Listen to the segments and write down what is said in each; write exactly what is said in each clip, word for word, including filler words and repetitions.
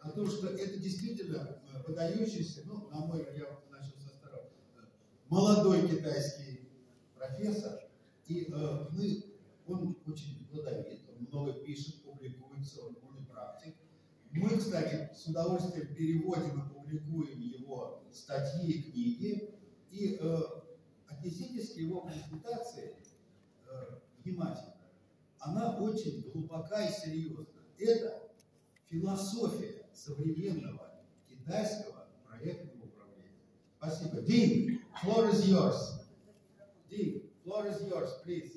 о том, что это действительно выдающийся, ну, на мой взгляд, я начал со второго, молодой китайский профессор, и мы, он очень плодовит, он много пишет, публикуется, он умный практик. Мы, кстати, с удовольствием переводим и публикуем его статьи и книги, и э, отнеситесь к его презентации э, внимательно. Она очень глубока и серьезна. Это философия современного китайского проектного управления. Спасибо. Дин, floor is yours. Дин, floor is yours, please.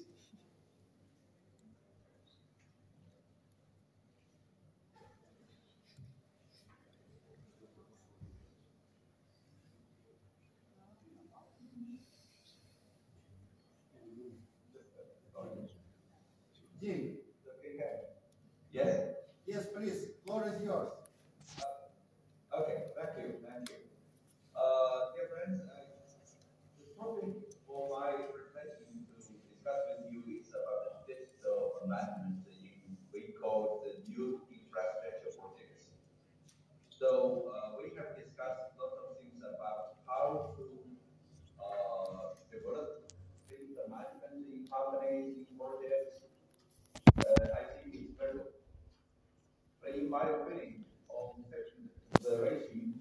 Yes? Yes, please. Floor is yours. Uh, okay, thank you, thank you. Uh, dear friends, uh, the topic for my presentation to discuss with you is about the digital management that you, we call the new infrastructure projects. So uh, we have discussed lots of things about how to uh, develop digital management in companies, in projects. Uh, I think it's very But in my opinion, on the regime,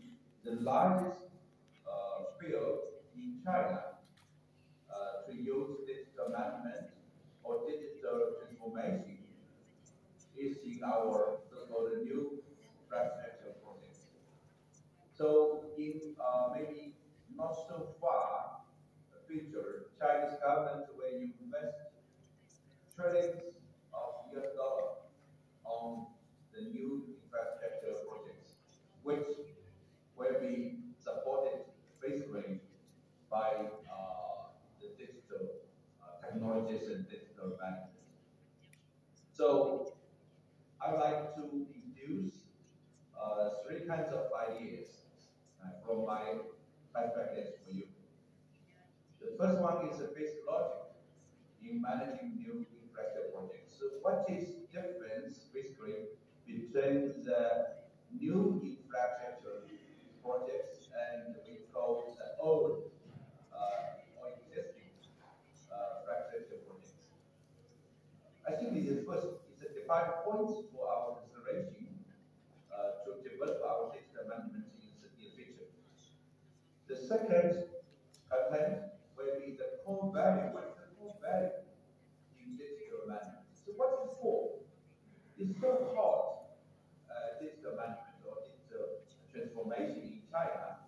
the largest uh, field in China uh, to use digital management or digital transformation is in our so-called new infrastructure project. So in uh, maybe not so far the future, Chinese government will invest trillions of U S dollars on the new infrastructure projects, which will be supported basically by uh, the digital uh, technologies and digital management. So I'd like to introduce uh, three kinds of ideas uh, from my perspective for you. The first one is the basic logic in managing new infrastructure projects. So what is the difference basically between the new infrastructure projects and we call the old uh, or existing uh, infrastructure projects. I think this is first is a defining point for our consideration uh, to develop our digital management in the future. The second content will be the core value. What is the core value in digital management? So what is it for? It's so hard. Uh, digital management or digital transformation in China,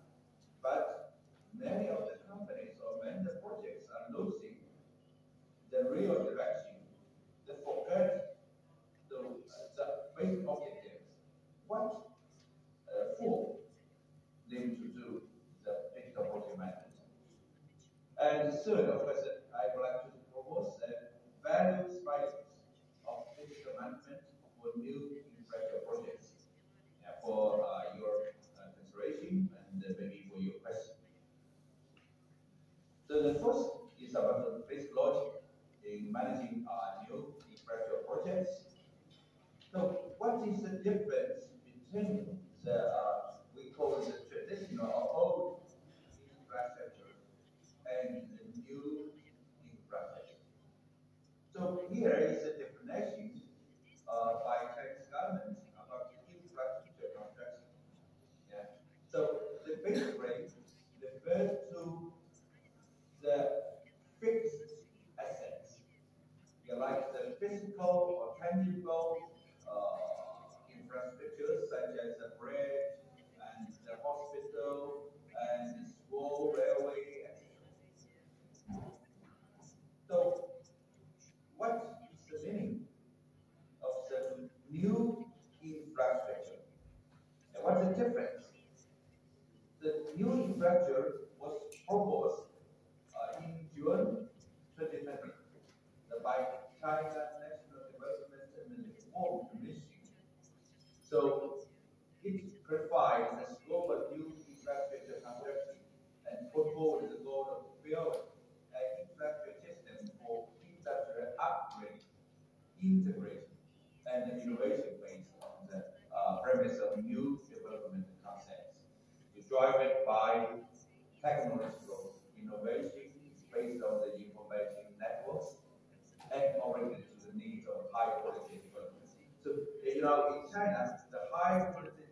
but many of the companies or many of the projects are losing the real direction, the forget the, uh, the basic objectives. What uh, for them to do the digital project management? And third, of course, I would like to propose that value spikes of digital management for new projects yeah, for uh, your uh, consideration and uh, maybe for your question. So the first is about the basic logic in managing our new infrastructure projects. So what is the difference between the uh, we call the traditional or old infrastructure and the new infrastructure? So here is a definition uh, by Chinese government about infrastructure construction. Yeah. So the basic rate refers to the fixed assets, yeah, like the physical or tangible uh, infrastructure such as the bridge and the hospital and school, railway, et cetera. So what is the meaning of the new infrastructure? And what's the difference? The new infrastructure was proposed uh, in June twenty twenty by China National Development and Reform Commission. So it provides the scope of new infrastructure construction and put forward the goal of building an infrastructure system for industrial upgrade, integration, and the innovation based on the uh, premise of new enjoyment by technology growth, innovation based on the information networks, and oriented to the needs of high quality development. So, you know, in China, the high quality